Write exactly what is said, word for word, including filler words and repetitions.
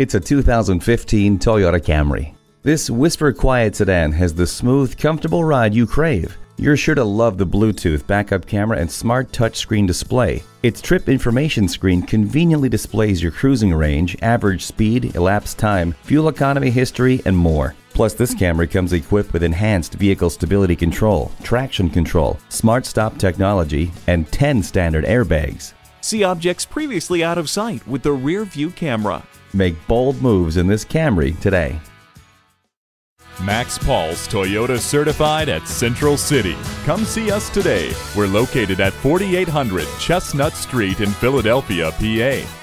It's a two thousand fifteen Toyota Camry. This whisper quiet sedan has the smooth, comfortable ride you crave. You're sure to love the Bluetooth backup camera and smart touchscreen display. Its trip information screen conveniently displays your cruising range, average speed, elapsed time, fuel economy history, and more. Plus, this Camry comes equipped with enhanced vehicle stability control, traction control, smart stop technology, and ten standard airbags. See objects previously out of sight with the rear view camera. Make bold moves in this Camry today. Max Paul's Toyota, certified at Central City. Come see us today. We're located at forty-eight hundred Chestnut Street in Philadelphia, P A